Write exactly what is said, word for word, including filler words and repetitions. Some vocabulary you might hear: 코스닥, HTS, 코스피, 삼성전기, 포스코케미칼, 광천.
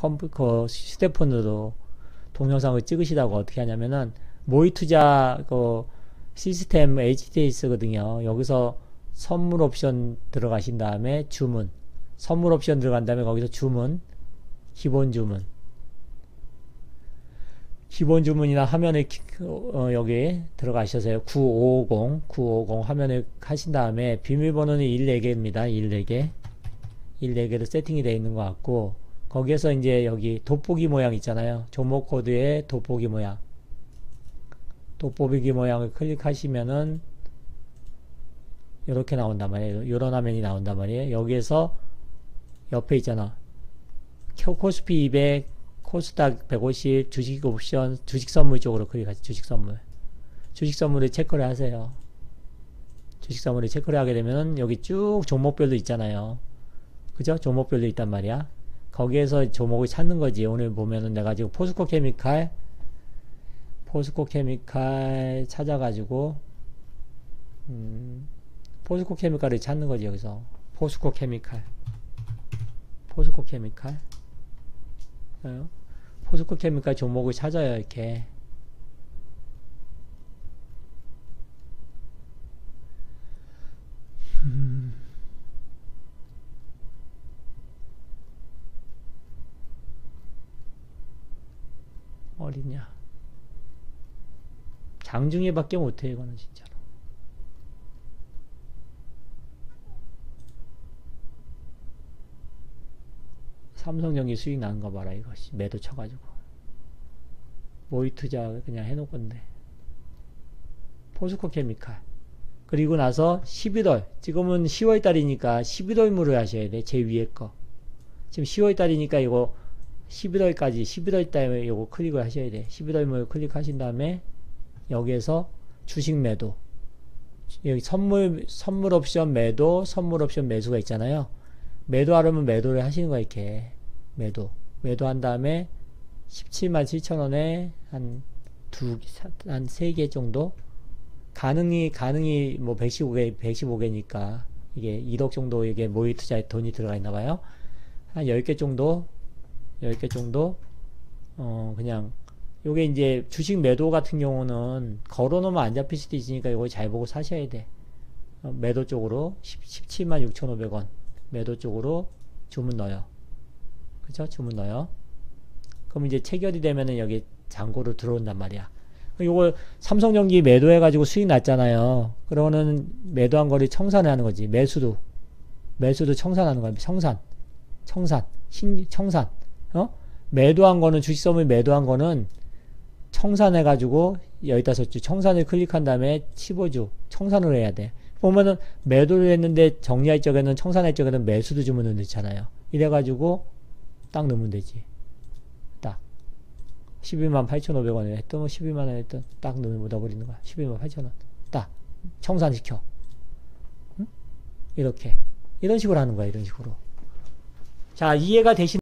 컴퓨터 휴대폰으로 동영상을 찍으시다고 어떻게 하냐면은 모의투자 그 시스템 에이치티에스 거든요. 여기서 선물 옵션 들어가신 다음에 주문, 선물 옵션 들어간 다음에 거기서 주문, 기본 주문, 기본 주문이나 화면에 어, 여기 들어가셔서요. 구오오공, 구오오공 화면에 하신 다음에 비밀번호는 일네 개입니다. 일네 개, 일네 개로 세팅이 되어 있는 것 같고, 거기에서 이제 여기 돋보기 모양 있잖아요. 조목 코드의 돋보기 모양, 돋보기 모양을 클릭하시면은 이렇게 나온단 말이에요. 이런 화면이 나온단 말이에요. 여기에서 옆에 있잖아. 코스피 이백, 코스닥 백오십, 주식 옵션, 주식 선물 쪽으로 클릭하세요. 주식 선물. 주식 선물에 체크를 하세요. 주식 선물에 체크를 하게 되면은 여기 쭉 종목별로 있잖아요. 그죠? 종목별로 있단 말이야. 거기에서 종목을 찾는 거지. 오늘 보면은 내가 지금 포스코케미칼, 포스코케미칼 찾아가지고, 음, 포스코케미칼을 찾는 거지. 여기서 포스코케미칼, 포스코케미칼, 포스코케미칼 종목을 찾아요. 이렇게 음. 어딨냐? 장중에밖에 못해 이거는 진짜. 삼성전기 수익 나는 거 봐라. 이것이 매도 쳐가지고 모의 투자 그냥 해놓은 건데. 포스코케미칼. 그리고 나서 십일월, 지금은 시월달이니까 십일월물을 하셔야 돼. 제 위에 거. 지금 시월달이니까 이거 십일월까지, 십일월달에 이거 클릭을 하셔야 돼. 십일월물 클릭하신 다음에 여기에서 주식 매도, 여기 선물, 선물 옵션 매도, 선물 옵션 매수가 있잖아요. 매도하려면 매도를 하시는 거야, 이렇게. 매도. 매도한 다음에 십칠만 칠천 원에 한 두, 한 세 개 정도? 가능이, 가능이 뭐 백십오 개, 백십오 개니까 이게 일억 정도 이게 모의 투자에 돈이 들어가 있나 봐요. 한 열 개 정도, 열 개 정도, 어, 그냥, 요게 이제 주식 매도 같은 경우는 걸어놓으면 안 잡힐 수도 있으니까 이거 잘 보고 사셔야 돼. 어, 매도 쪽으로 십칠만 육천오백 원. 매도 쪽으로 주문 넣어요. 그죠? 주문 넣어요. 그럼 이제 체결이 되면은 여기 잔고로 들어온단 말이야. 요거 삼성전기 매도해가지고 수익 났잖아요. 그러면은 매도한 거를 청산을 하는 거지. 매수도. 매수도 청산하는 거야. 청산. 청산. 신, 청산. 어? 매도한 거는, 주식 선물 매도한 거는 청산해가지고 십오 주 청산을 클릭한 다음에 십오 주 청산을 해야 돼. 보면은 매도를 했는데 정리할 적에는, 청산할 적에는 매수도 주문을 넣잖아요. 이래가지고 딱 넣으면 되지. 딱 십이만 팔천오백 원에 했던, 십이만 원에 했던 딱 넣어버리는 거야. 십이만 팔천 원 딱 청산시켜. 응? 이렇게 이런 식으로 하는 거야. 이런 식으로. 자, 이해가 되신